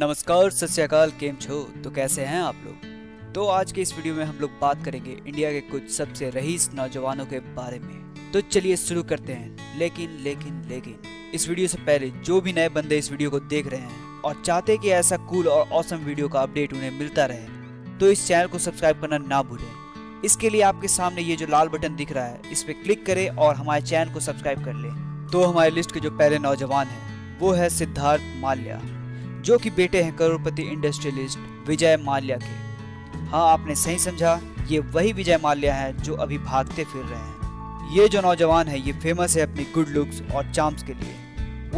नमस्कार सत श्री अकाल, केम छो, तो कैसे हैं आप लोग। तो आज के इस वीडियो में हम लोग बात करेंगे इंडिया के कुछ सबसे रईस नौजवानों के बारे में। तो चलिए शुरू करते हैं। लेकिन इस वीडियो से पहले जो भी नए बंदे इस वीडियो को देख रहे हैं और चाहते हैं कि ऐसा कूल और औसम वीडियो का अपडेट उन्हें मिलता रहे, तो इस चैनल को सब्सक्राइब करना ना भूलें। इसके लिए आपके सामने ये जो लाल बटन दिख रहा है, इस पर क्लिक करें और हमारे चैनल को सब्सक्राइब कर लें। तो हमारे लिस्ट के जो पहले नौजवान हैं वो है सिद्धार्थ माल्या, जो कि बेटे हैं करोड़पति इंडस्ट्रियलिस्ट विजय माल्या के। हाँ, आपने सही समझा, ये वही विजय माल्या हैं जो अभी भागते फिर रहे हैं। ये जो नौजवान है ये फेमस है अपनी गुड लुक्स और चार्म्स के लिए।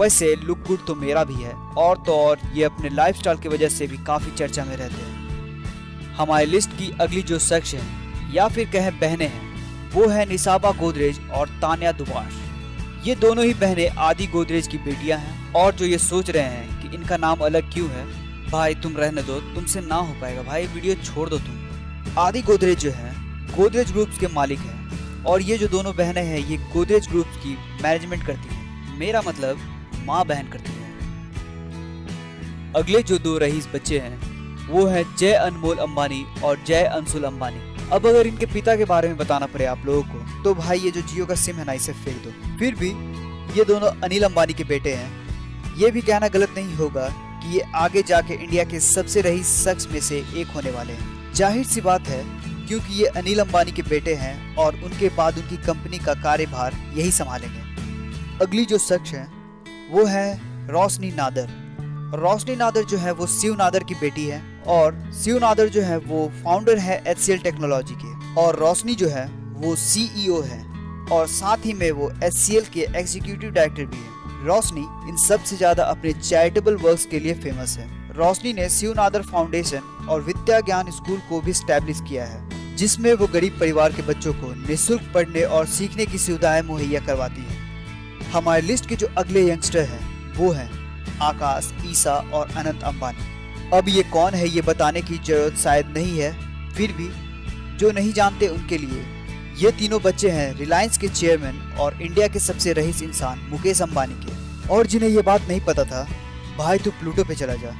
वैसे लुक गुड तो मेरा भी है, और तो और ये अपने लाइफस्टाइल की वजह से भी काफ़ी चर्चा में रहते हैं। हमारी लिस्ट की अगली जो शख्स है या फिर कहें बहनें हैं, वो है निसाबा गोदरेज और तानिया दुबा। ये दोनों ही बहनें आदि गोदरेज की बेटियाँ हैं, और जो ये सोच रहे हैं इनका नाम अलग क्यों है, भाई तुम रहने दो, तुमसे ना हो पाएगा, भाई वीडियो छोड़ दो तुम। आदि गोदरेज जो है गोदरेज ग्रुप्स के मालिक हैं, और ये जो दोनों बहनें हैं ये गोदरेज ग्रुप्स की मैनेजमेंट करती हैं, मेरा मतलब माँ बहन करती हैं। अगले जो दो रईस बच्चे हैं वो है जय अनमोल अंबानी और जय अंशुल अंबानी। अब अगर इनके पिता के बारे में बताना पड़े आप लोगों को, तो भाई ये जो जियो का सिम है ना, इसे फेंक दो। फिर भी ये दोनों अनिल अंबानी के बेटे हैं। ये भी कहना गलत नहीं होगा कि ये आगे जाके इंडिया के सबसे रईस शख्स में से एक होने वाले हैं। जाहिर सी बात है, क्योंकि ये अनिल अंबानी के बेटे हैं और उनके बाद उनकी कंपनी का कार्यभार यही संभालेंगे। अगली जो शख्स है वो है रोशनी नादर। रोशनी नादर जो है वो शिव नादर की बेटी है, और शिव नादर जो है वो फाउंडर है HCL टेक्नोलॉजी के, और रोशनी जो है वो CEO है, और साथ ही में वो HCL के एग्जीक्यूटिव डायरेक्टर भी है। रोशनी इन सबसे ज्यादा अपने चैरिटेबल वर्क्स के लिए फेमस है। रोशनी ने शिव नादर फाउंडेशन और विद्या ज्ञान स्कूल को भी स्टैब्लिश किया है, जिसमें वो गरीब परिवार के बच्चों को निःशुल्क पढ़ने और सीखने की सुविधाएं मुहैया करवाती है। हमारे लिस्ट के जो अगले यंगस्टर हैं वो हैं आकाश, ईशा और अनंत अंबानी। अब ये कौन है ये बताने की जरूरत शायद नहीं है, फिर भी जो नहीं जानते उनके लिए ये तीनों बच्चे हैं रिलायंस के चेयरमैन और इंडिया के सबसे रईस इंसान मुकेश अंबानी के। और जिन्हें ये बात नहीं पता था, भाई तू प्लूटो पे चला जा,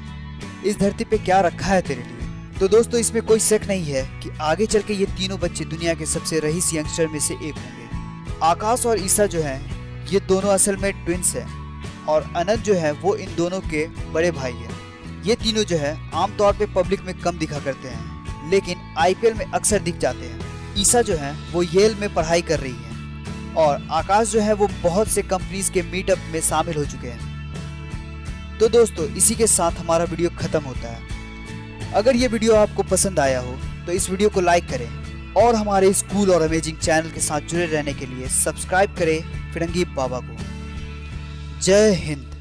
इस धरती पे क्या रखा है तेरे लिए। तो दोस्तों, इसमें कोई शक नहीं है कि आगे चल के ये तीनों बच्चे दुनिया के सबसे रईस यंगस्टर में से एक होंगे। आकाश और ईशा जो हैं ये दोनों असल में ट्विंस हैं, और अनंत जो है वो इन दोनों के बड़े भाई हैं। ये तीनों जो है आमतौर पर पब्लिक में कम दिखा करते हैं, लेकिन IPL में अक्सर दिख जाते हैं। ईशा जो है वो येल में पढ़ाई कर रही है, और आकाश जो है वो बहुत से कंपनीज के मीटअप में शामिल हो चुके हैं। तो दोस्तों, इसी के साथ हमारा वीडियो ख़त्म होता है। अगर ये वीडियो आपको पसंद आया हो तो इस वीडियो को लाइक करें, और हमारे इस कूल और अमेजिंग चैनल के साथ जुड़े रहने के लिए सब्सक्राइब करें फिरंगी बाबा को। जय हिंद।